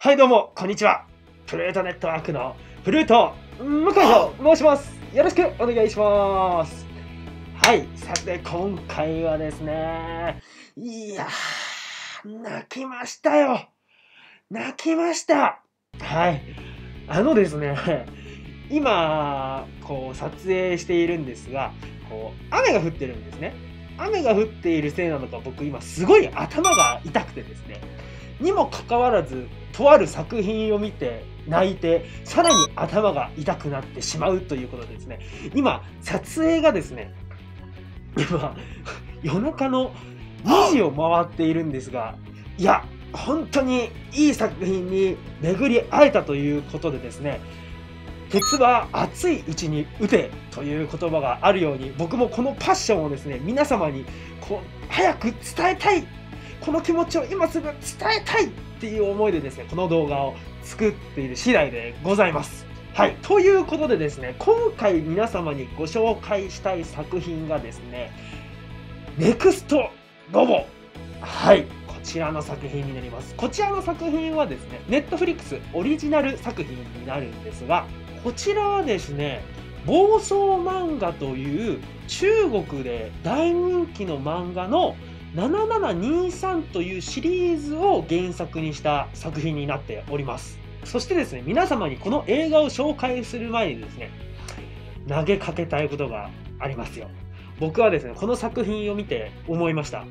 はいどうもこんにちは、プルートネットワークのプルート向井と申します。よろしくお願いします。はい、さて今回はですね、いやー泣きましたよ。泣きました。はい、ですね、今こう撮影しているんですが、こう雨が降ってるんですね。雨が降っているせいなのか、僕今すごい頭が痛くてですね、にもかかわらずとある作品を見て泣いて、さらに頭が痛くなってしまうということでですね、今撮影がですね、今夜中の2時を回っているんですが、いや本当にいい作品に巡り会えたということでですね、鉄は熱いうちに打てという言葉があるように、僕もこのパッションをですね、皆様にこう早く伝えたい、この気持ちを今すぐ伝えたいっていう思いでですね、この動画を作っている次第でございます。はい、ということでですね、今回皆様にご紹介したい作品がですね、ネクストロボ。はい、こちらの作品になります。こちらの作品はですね、Netflix オリジナル作品になるんですが、こちらはですね、暴走漫画という中国で大人気の漫画の7723というシリーズを原作にした作品になっております。そしてですね、皆様にこの映画を紹介する前にですね、投げかけたいことがありますよ。僕はですね、この作品を見て思いました。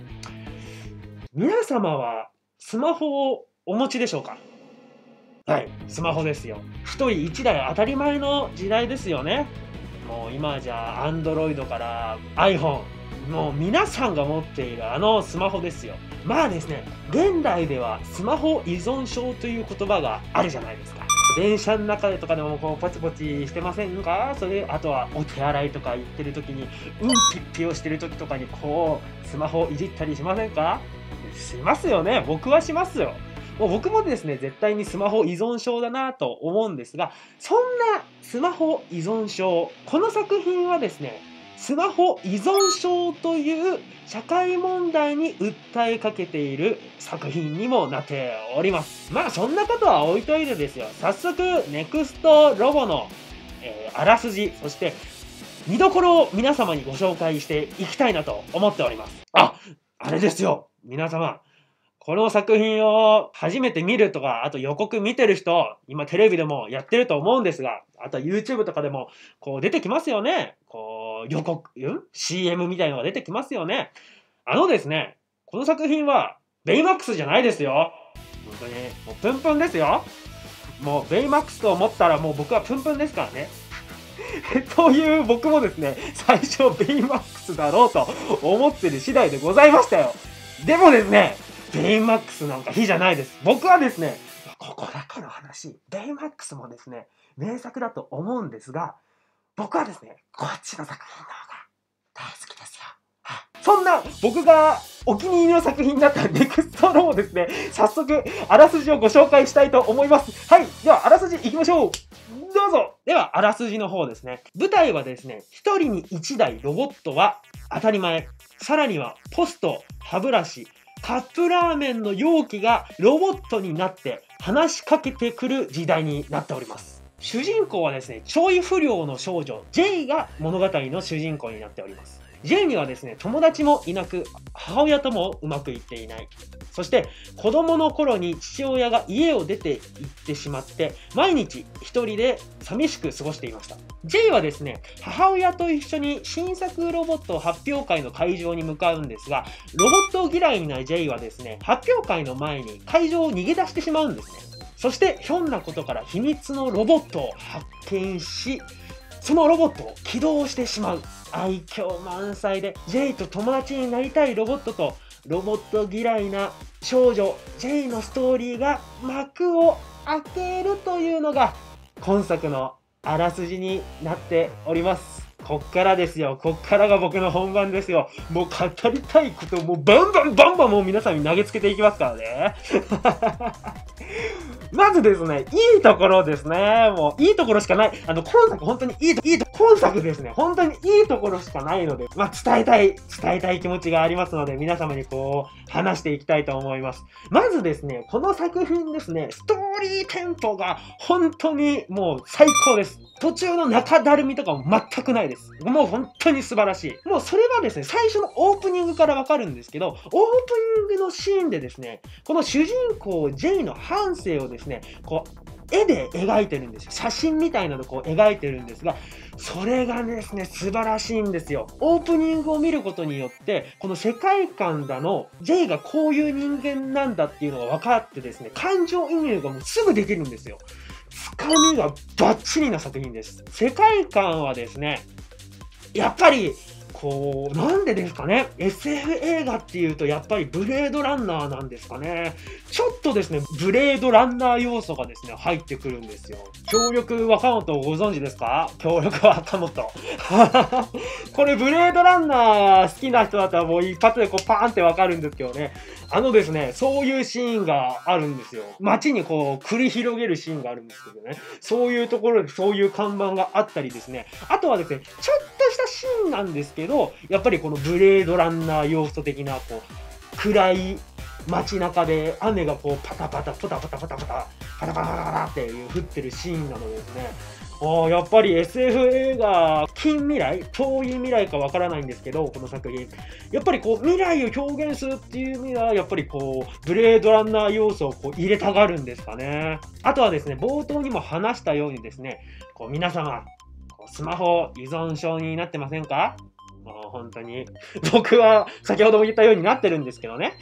皆様はスマホをお持ちでしょうか？はい、スマホですよ。1人1台当たり前の時代ですよね。もう今じゃあ Android から iPhone、もう皆さんが持っているあのスマホですよ。まあですね、現代ではスマホ依存症という言葉があるじゃないですか。電車の中でとかでもこうポチポチしてませんか？それ、あとはお手洗いとか行ってる時に、うんぴっぴをしてる時とかにこうスマホをいじったりしませんか？しますよね。僕はしますよ。もう僕もですね、絶対にスマホ依存症だなと思うんですが、そんなスマホ依存症、この作品はですね、スマホ依存症という社会問題に訴えかけている作品にもなっております。まあそんなことは置いといてですよ。早速、ネクストロボの、あらすじ、そして見どころを皆様にご紹介していきたいなと思っております。あれですよ。皆様、この作品を初めて見るとか、あと予告見てる人、今テレビでもやってると思うんですが、あとは YouTube とかでもこう出てきますよね。予告、CM みたいのが出てきますよね。ですね、この作品はベイマックスじゃないですよ。本当にもうプンプンですよ。もうベイマックスと思ったらもう僕はプンプンですからね。という僕もですね、最初ベイマックスだろうと思ってる次第でございましたよ。でもですね、ベイマックスなんか非じゃないです。僕はですね、ここだけの話、ベイマックスもですね、名作だと思うんですが、僕はですね、こっちの作品の方が大好きですよ。そんな僕がお気に入りの作品だったネクストロボをですね、早速、あらすじをご紹介したいと思います。はい、ではあらすじいきましょう。どうぞ。では、あらすじの方ですね。舞台はですね、1人に1台ロボットは当たり前。さらにはポスト、歯ブラシ、カップラーメンの容器がロボットになって話しかけてくる時代になっております。主人公はですね、ちょい不良の少女 J が物語の主人公になっております。 J にはですね、友達もいなく、母親ともうまくいっていない。そして子供の頃に父親が家を出て行ってしまって、毎日一人で寂しく過ごしていました。 J はですね、母親と一緒に新作ロボット発表会の会場に向かうんですが、ロボット嫌いな J はですね、発表会の前に会場を逃げ出してしまうんですね。そしてひょんなことから秘密のロボットを発見し、そのロボットを起動してしまう。愛嬌満載で J と友達になりたいロボットと、ロボット嫌いな少女 J のストーリーが幕を開けるというのが今作のあらすじになっております。こっからですよ。こっからが僕の本番ですよ。もう語りたいことをもうバンバンもう皆さんに投げつけていきますからね。まずですね、いいところですね。もういいところしかない。今作本当に今作ですね。本当にいいところしかないので、まあ伝えたい気持ちがありますので、皆様にこう、話していきたいと思います。まずですね、この作品ですね、ストーリーテンポが本当にもう最高です。途中の中だるみとかも全くないです。もう本当に素晴らしい。もうそれがですね、最初のオープニングからわかるんですけど、オープニングのシーンでですね、この主人公 J の半生をですね、こう、絵で描いてるんですよ。写真みたいなのをこう描いてるんですが、それがですね、素晴らしいんですよ。オープニングを見ることによって、この世界観だの、J がこういう人間なんだっていうのが分かってですね、感情移入がもうすぐできるんですよ。つかみがバッチリな作品です。世界観はですね、やっぱり、こう、なんでですかね、SF 映画っていうとやっぱりブレードランナーなんですかね。ちょっとですね、ブレードランナー要素がですね、入ってくるんですよ。強力若元をご存知ですか？強力若元。これブレードランナー好きな人だったらもう一発でこうパーンってわかるんですけどね。あのですね、そういうシーンがあるんですよ。街にこう繰り広げるシーンがあるんですけどね。そういうところでそういう看板があったりですね。あとはですね、ちょっとしたシーンなんですけど、やっぱりこのブレードランナー要素的な、こう、暗い街中で雨がこうパタパタ、ポタポタポタポタ、パタパタパタパタっていう降ってるシーンなのですね。やっぱり SF 映画、近未来、遠い未来かわからないんですけど、この作品。やっぱりこう、未来を表現するっていう意味は、やっぱりこう、ブレードランナー要素をこう入れたがるんですかね。あとはですね、冒頭にも話したようにですね、こう、皆様、スマホ依存症になってませんか？もう本当に。僕は先ほども言ったようになってるんですけどね。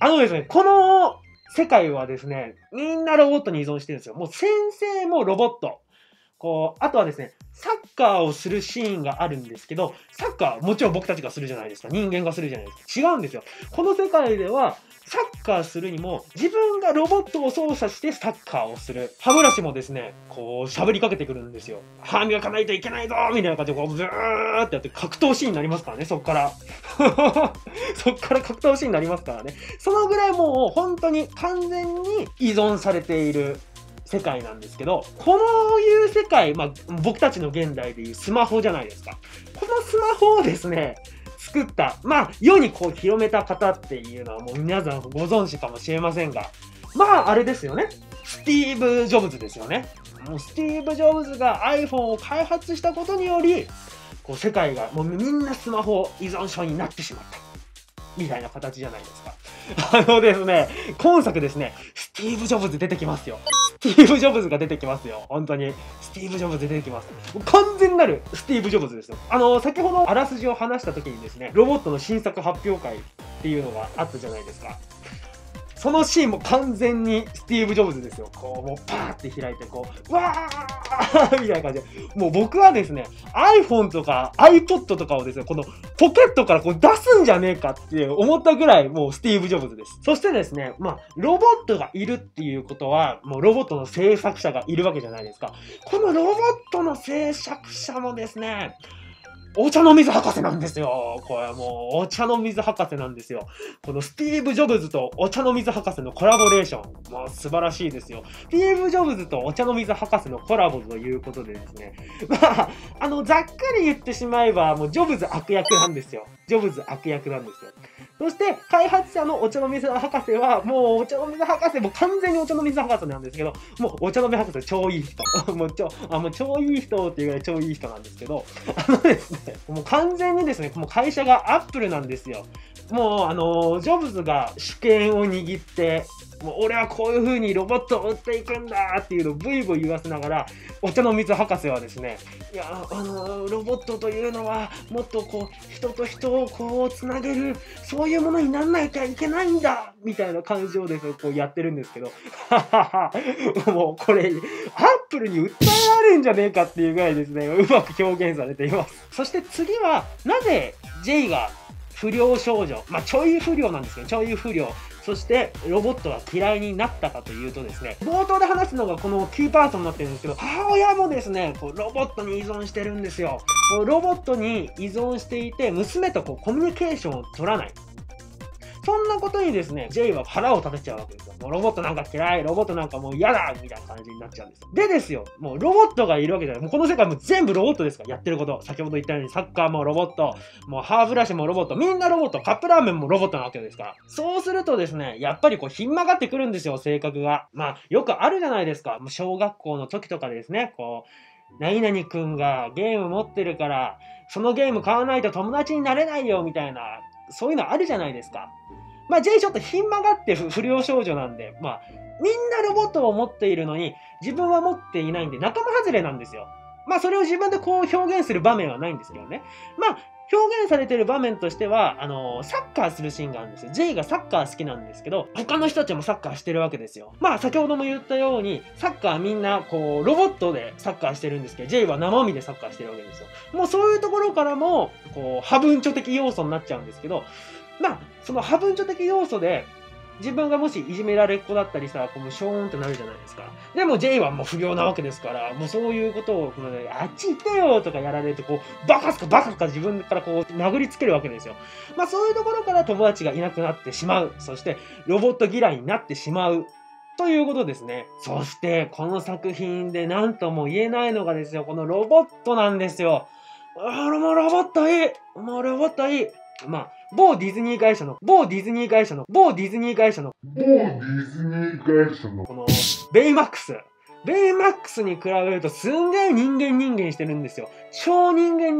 ですね、この世界はですね、みんなロボットに依存してるんですよ。もう先生もロボット。あとはですね、サッカーをするシーンがあるんですけど、サッカーもちろん僕たちがするじゃないですか。人間がするじゃないですか。違うんですよ。この世界では、サッカーするにも、自分がロボットを操作してサッカーをする。歯ブラシもですね、こう、喋りかけてくるんですよ。歯磨かないといけないぞみたいな感じで、こう、ブーってやって格闘シーンになりますからね、そっから。そっから格闘シーンになりますからね。そのぐらいもう、本当に完全に依存されている世界なんですけど、こういう世界、僕たちの現代でいうスマホじゃないですか。このスマホをですね、作った、世にこう広めた方っていうのはもう皆さんご存知かもしれませんが、あれですよね。スティーブ・ジョブズですよね。もうスティーブ・ジョブズが iPhone を開発したことにより、こう世界がもうみんなスマホ依存症になってしまった。みたいな形じゃないですか。ですね、今作ですね、スティーブ・ジョブズ出てきますよ。スティーブ・ジョブズが出てきますよ。本当に。スティーブ・ジョブズ出てきます。完全なるスティーブ・ジョブズですよ。先ほどあらすじを話した時にですね、ロボットの新作発表会っていうのがあったじゃないですか。そのシーンも完全にスティーブ・ジョブズですよ。こう、もうパーって開いて、こう、わーみたいな感じで。もう僕はですね、iPhone とか iPod とかをですね、このポケットからこう出すんじゃねえかって思ったぐらい、もうスティーブ・ジョブズです。そしてですね、ロボットがいるっていうことは、もうロボットの制作者がいるわけじゃないですか。このロボットの制作者もですね、お茶の水博士なんですよ。これもう、お茶の水博士なんですよ。このスティーブ・ジョブズとお茶の水博士のコラボレーション。素晴らしいですよ。スティーブ・ジョブズとお茶の水博士のコラボということでですね。ざっくり言ってしまえば、もうジョブズ悪役なんですよ。ジョブズ悪役なんですよ。そして、開発者のお茶の水博士は、もうお茶の水博士、もう完全にお茶の水博士なんですけど、もうお茶の水博士超いい人。もう超いい人っていうぐらい超いい人なんですけど、ですね、もう完全にですね、もう会社がアップルなんですよ。もうジョブズが主権を握って、もう俺はこういう風にロボットを売っていくんだっていうのをブイブイ言わせながら、お茶の水博士はですね、いや、ロボットというのはもっとこう、人と人をこう、つなげる、そういうものになんないといけないんだみたいな感じをですね、こうやってるんですけど、もうこれ、アップルに訴えられるんじゃねえかっていうぐらいですね、うまく表現されています。そして次は、なぜ J が不良少女、ちょい不良なんですけど、ちょい不良。そして、ロボットが嫌いになったかというとですね、冒頭で話すのがこのキーパーソンになってるんですけど、母親もですね、ロボットに依存してるんですよ。ロボットに依存していて、娘とコミュニケーションを取らない。そんなことにですね、J は腹を立てちゃうわけですよ。もうロボットなんか嫌い、ロボットなんかもう嫌だみたいな感じになっちゃうんですよ。でですよ、もうロボットがいるわけじゃない。もうこの世界も全部ロボットですから、やってること。先ほど言ったようにサッカーもロボット、もう歯ブラシもロボット、みんなロボット、カップラーメンもロボットなわけですから。そうするとですね、やっぱりこう、ひん曲がってくるんですよ、性格が。まあ、よくあるじゃないですか。もう小学校の時とかでですね、こう、何々くんがゲーム持ってるから、そのゲーム買わないと友達になれないよ、みたいな、そういうのあるじゃないですか。まあ、J ちょっとひん曲がって不良少女なんで、まあ、みんなロボットを持っているのに、自分は持っていないんで、仲間外れなんですよ。まあ、それを自分でこう表現する場面はないんですけどね。まあ、表現されてる場面としては、サッカーするシーンがあるんですよ。J がサッカー好きなんですけど、他の人たちもサッカーしてるわけですよ。まあ、先ほども言ったように、サッカーみんな、こう、ロボットでサッカーしてるんですけど、J は生身でサッカーしてるわけですよ。もうそういうところからも、こう、派文書的要素になっちゃうんですけど、まあ、その派文書的要素で、自分がもしいじめられっ子だったりさ、こうショーンってなるじゃないですか。でも J はもう不良なわけですから、もうそういうことを、あっち行ってよとかやられて、こう、バカすかバカすか自分からこう殴りつけるわけですよ。まあそういうところから友達がいなくなってしまう。そしてロボット嫌いになってしまう。ということですね。そしてこの作品で何とも言えないのがですよ、このロボットなんですよ。ああ、もうロボットいい。もうロボットいい。まあ、某ディズニー会社の、この、ベイマックスに比べるとすんげえ人間してるんですよ。超人間。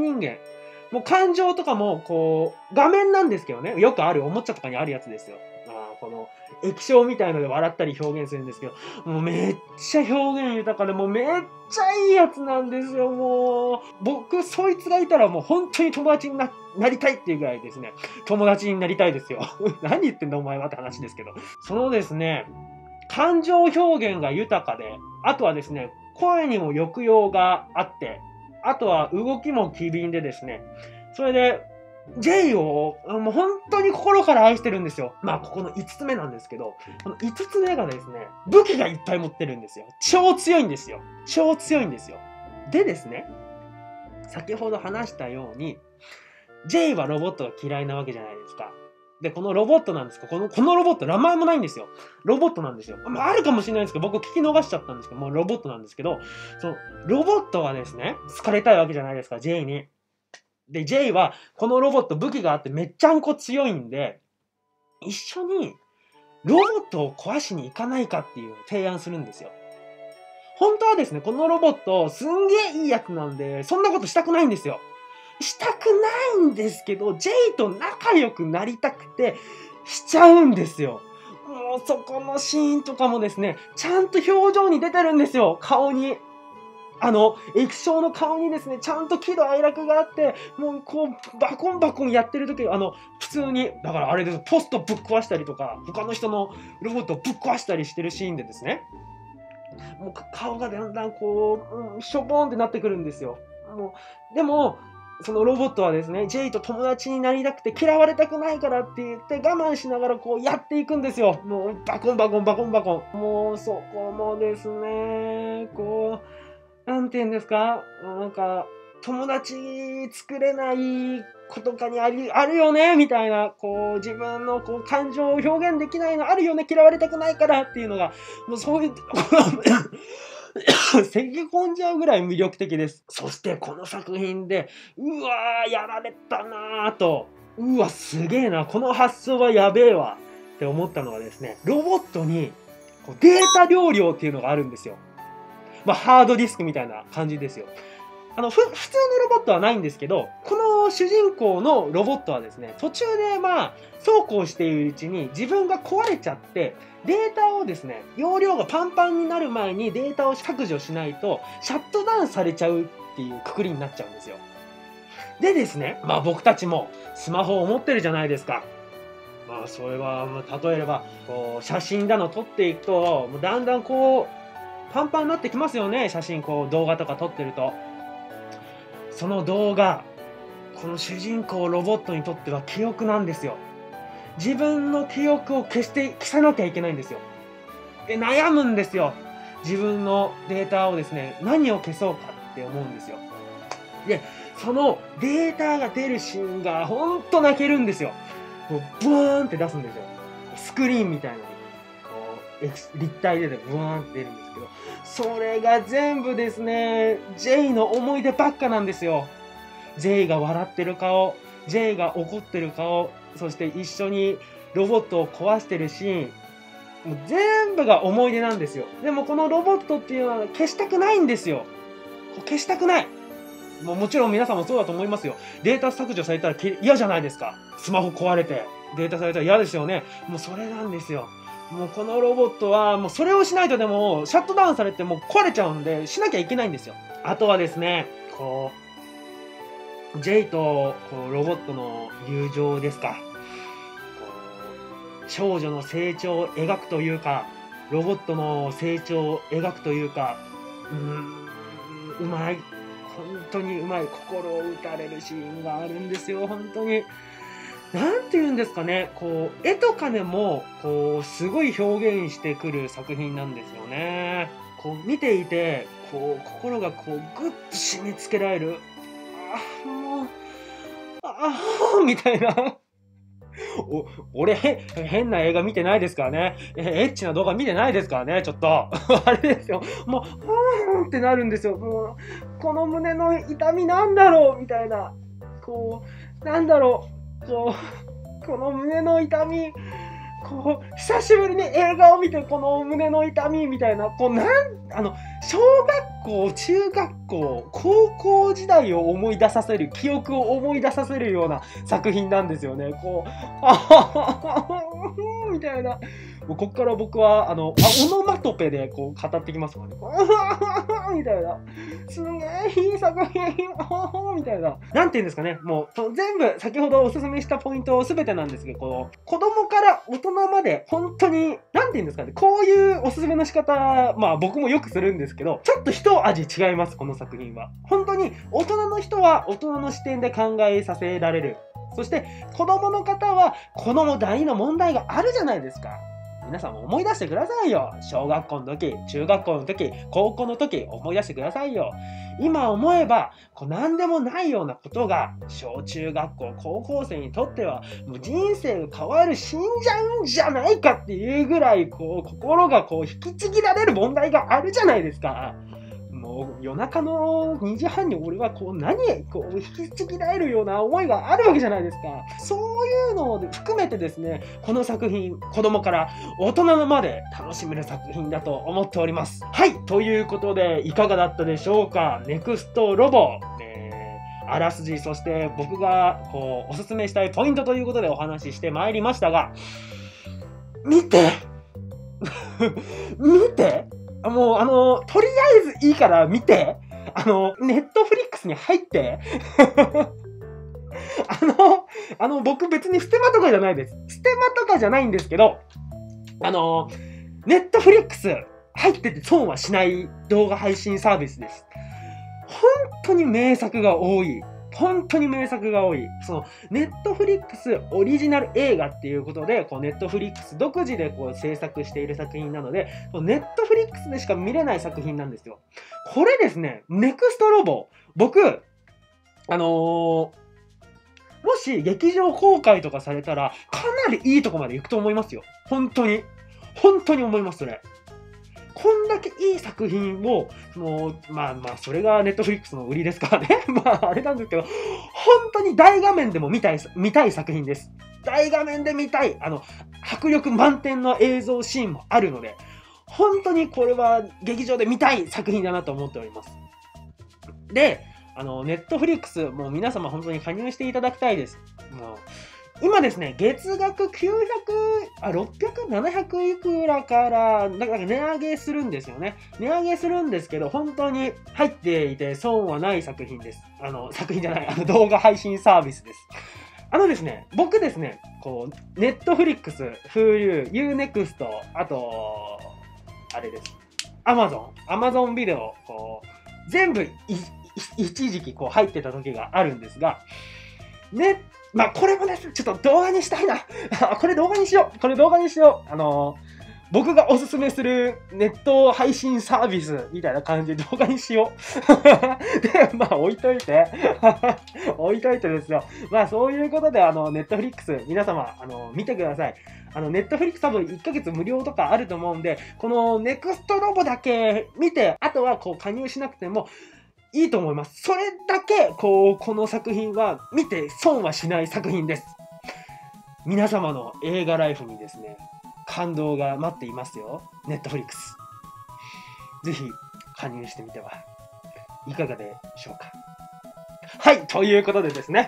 もう感情とかも、こう、画面なんですけどね。よくあるおもちゃとかにあるやつですよ。この液晶みたいので笑ったり表現するんですけど、もうめっちゃ表現豊かで、もうめっちゃいいやつなんですよ。もう僕そいつがいたらもう本当に友達に なりたいっていうぐらいですね、友達になりたいですよ何言ってんだお前はって話ですけど、そのですね、感情表現が豊かで、あとはですね、声にも抑揚があって、あとは動きも機敏でですね、それでJ をもう本当に心から愛してるんですよ。まあ、ここの5つ目なんですけど、この5つ目がですね、武器がいっぱい持ってるんですよ。超強いんですよ。でですね、先ほど話したように、J はロボットが嫌いなわけじゃないですか。で、このロボットなんですか、このロボット、名前もないんですよ。ロボットなんですよ。まあ、あるかもしれないですけど、僕聞き逃しちゃったんですけど、もうロボットなんですけど、そのロボットはですね、好かれたいわけじゃないですか、J に。で、J は、このロボット武器があってめっちゃんこ強いんで、一緒にロボットを壊しに行かないかっていう提案するんですよ。本当はですね、このロボットすんげえいいやつなんで、そんなことしたくないんですよ。したくないんですけど、J と仲良くなりたくてしちゃうんですよ。もうそこのシーンとかもですね、ちゃんと表情に出てるんですよ、顔に。液晶の顔にですね、ちゃんと喜怒哀楽があって、もうこう、バコンバコンやってる時、普通に、だからあれです、ポストぶっ壊したりとか、他の人のロボットをぶっ壊したりしてるシーンでですね、もう顔がだんだんこう、しょぼーんってなってくるんですよ。もう、でも、そのロボットはですね、J と友達になりたくて嫌われたくないからって言って我慢しながらこうやっていくんですよ。もう、バコンバコン。もう、そこもですね、こう、なんて言うんですか、なんか、友達作れないことかにあるよねみたいな、こう、自分のこう感情を表現できないのあるよね、嫌われたくないからっていうのが、もうそういう、せき込んじゃうぐらい魅力的です。そしてこの作品で、うわー、やられたなーと、うわ、すげえな、この発想はやべえわって思ったのがですね、ロボットにこうデータ容量っていうのがあるんですよ。まあ、ハードディスクみたいな感じですよ。普通のロボットはないんですけど、この主人公のロボットはですね、途中でまあ、そうこうしているうちに自分が壊れちゃって、データをですね、容量がパンパンになる前にデータを削除しないと、シャットダウンされちゃうっていうくくりになっちゃうんですよ。でですね、まあ僕たちもスマホを持ってるじゃないですか。まあ、それは、例えば、こう、写真だの撮っていくと、だんだんこう、パンパンになってきますよね、写真、こう動画とか撮ってると。その動画、この主人公ロボットにとっては記憶なんですよ。自分の記憶を消さなきゃいけないんですよ。で、悩むんですよ。自分のデータをですね、何を消そうかって思うんですよ。で、そのデータが出るシーンがほんと泣けるんですよ。こうブワーンって出すんですよ。スクリーンみたいなこう立体でブワーンって出るんですけど、それが全部ですね、J の思い出ばっかなんですよ。J が笑ってる顔、J が怒ってる顔、そして一緒にロボットを壊してるシーン、もう全部が思い出なんですよ。でもこのロボットっていうのは消したくないんですよ。消したくない。もちろん皆さんもそうだと思いますよ。データ削除されたら嫌じゃないですか。スマホ壊れてデータされたら嫌ですよね。もうそれなんですよ。もうこのロボットはもうそれをしないと、でもシャットダウンされてもう壊れちゃうんで、しなきゃいけないんですよ。あとはですね、こう J とこうロボットの友情ですか、少女の成長を描くというか、ロボットの成長を描くというか、うまい、本当にうまい、心を打たれるシーンがあるんですよ。本当になんていうんですかね、こう絵とかでもこうすごい表現してくる作品なんですよね。こう見ていてこう心がこうグッと締め付けられる、あもうああみたいな。俺変な映画見てないですからね。エッチな動画見てないですからね。ちょっとあれですよ、もううんってなるんですよ。もうこの胸の痛みなんだろうみたいな、こうなんだろう、この胸の痛み、こう久しぶりに映画を見てこの胸の痛みみたいな、こう小学校、中学校、高校時代を思い出させる、記憶を思い出させるような作品なんですよね。こうみたいな、もうこっから僕はオノマトペでこう語ってきますもんね。みたいな、すげえいい作品みたいな、なんていうんですかね、もう全部先ほどおすすめしたポイント全てなんですけど、こう子供から大人まで本当になんていうんですかね、こういうおすすめの仕方、まあ僕もよくするんですけど、ちょっと一味違います。この作品は本当に大人の人は大人の視点で考えさせられる。そして子供の方は子供なりの問題があるじゃないですか。皆さんも思い出してくださいよ。小学校の時、中学校の時、高校の時、思い出してくださいよ。今思えばこう何でもないようなことが小中学校、高校生にとってはもう人生が変わる、死んじゃうんじゃないかっていうぐらいこう心がこう引きちぎられる問題があるじゃないですか。もう夜中の2時半に俺はこうこう引きちぎられるような思いがあるわけじゃないですか。そういうのを含めてですね、この作品子供から大人のまで楽しめる作品だと思っております。はい、ということでいかがだったでしょうか。ネクストロボ、あらすじ、そして僕がこうおすすめしたいポイントということでお話ししてまいりましたが、見て見て、もうとりあえずいいから見て、ネットフリックスに入って、僕別にステマとかじゃないです。ステマとかじゃないんですけど、ネットフリックス入ってて損はしない動画配信サービスです。本当に名作が多い。本当に名作が多い。そのネットフリックスオリジナル映画っていうことで、こうネットフリックス独自でこう制作している作品なので、ネットフリックスでしか見れない作品なんですよ。これですね、ネクストロボ、僕もし劇場公開とかされたらかなりいいとこまで行くと思いますよ。本当に本当に思います。それこんだけいい作品を、それがネットフリックスの売りですからね。あれなんですけど、本当に大画面でも見たい作品です。大画面で見たい、迫力満点の映像シーンもあるので、本当にこれは劇場で見たい作品だなと思っております。で、ネットフリックス、もう皆様本当に加入していただきたいです。もう今ですね、月額600、700いくらから、値上げするんですよね。値上げするんですけど、本当に入っていて損はない作品です。作品じゃない、動画配信サービスです。ですね、僕ですね、こう、ネットフリックス、Hulu、Unext、あと、あれです。Amazon ビデオ、こう、全部一時期こう入ってた時があるんですが、これもね、ちょっと動画にしたいな。これ動画にしよう。僕がおすすめするネット配信サービスみたいな感じで動画にしよう。で、まあ置いといて、置いといてですよ。まあそういうことで、ネットフリックス、皆様、見てください。ネットフリックス多分1ヶ月無料とかあると思うんで、このネクストロボだけ見て、あとはこう加入しなくても、いいと思います。それだけ、この作品は見て損はしない作品です。皆様の映画ライフにですね、感動が待っていますよ。ネットフリックス。ぜひ、加入してみてはいかがでしょうか。はい、ということでですね、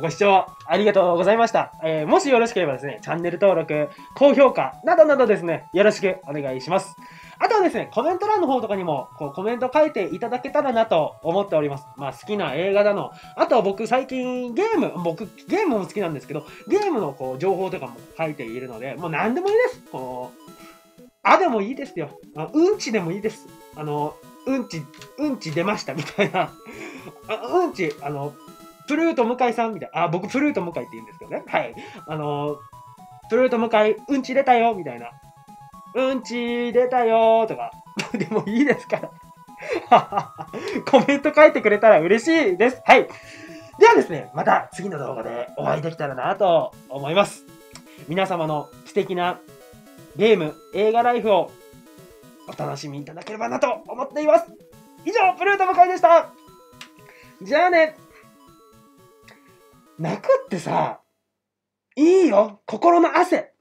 ご視聴ありがとうございました。もしよろしければですね、チャンネル登録、高評価などなどですね、よろしくお願いします。あとはですね、コメント欄の方とかにも、コメント書いていただけたらなと思っております。まあ、好きな映画だの。あとは僕、最近、ゲームも好きなんですけど、ゲームの情報とかも書いているので、もう何でもいいです。あでもいいですよ。うんちでもいいです。うんち出ましたみたいな。うんち、プルート向井さんみたいな。僕、プルート向井って言うんですけどね。はい。プルート向井、うんち出たよみたいな。うんち出たよーとか、でもいいですから。コメント書いてくれたら嬉しいです。はい。ではですね、また次の動画でお会いできたらなと思います。皆様の素敵なゲーム、映画ライフをお楽しみいただければなと思っています。以上、プルート向井でした。じゃあね。泣くってさ、いいよ、心の汗。